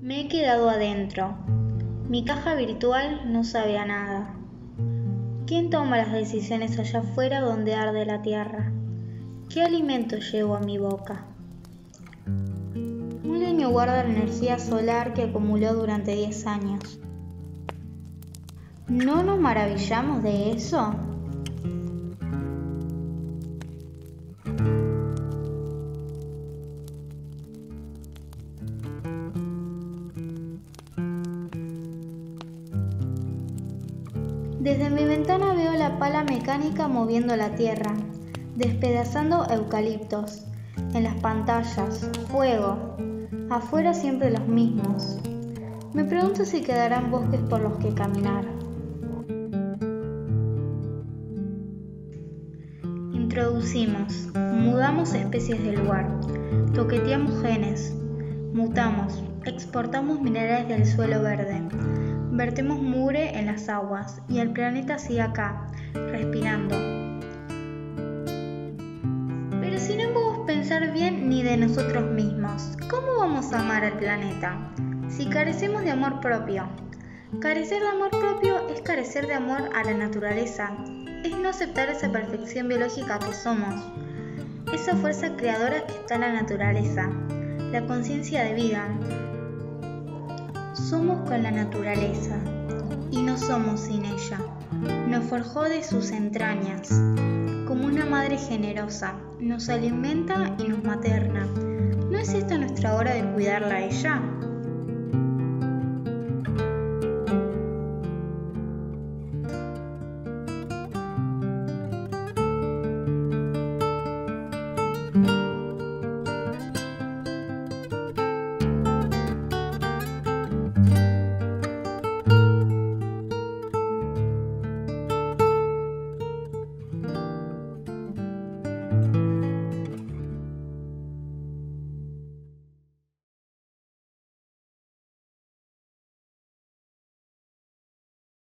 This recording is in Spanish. Me he quedado adentro. Mi caja virtual no sabe a nada. ¿Quién toma las decisiones allá afuera donde arde la tierra? ¿Qué alimento llevo a mi boca? Un leño guarda la energía solar que acumuló durante 10 años. ¿No nos maravillamos de eso? Desde mi ventana veo la pala mecánica moviendo la tierra, despedazando eucaliptos. En las pantallas, fuego. Afuera siempre los mismos. Me pregunto si quedarán bosques por los que caminar. Introducimos, mudamos especies de lugar, toqueteamos genes, mutamos, exportamos minerales del suelo verde. Vertemos mugre en las aguas y el planeta sigue acá, respirando. Pero si no podemos pensar bien ni de nosotros mismos, ¿cómo vamos a amar al planeta? Si carecemos de amor propio. Carecer de amor propio es carecer de amor a la naturaleza, es no aceptar esa perfección biológica que somos, esa fuerza creadora que está en la naturaleza, la conciencia de vida. Somos con la naturaleza y no somos sin ella. Nos forjó de sus entrañas. Como una madre generosa, nos alimenta y nos materna. ¿No es esta nuestra hora de cuidarla a ella?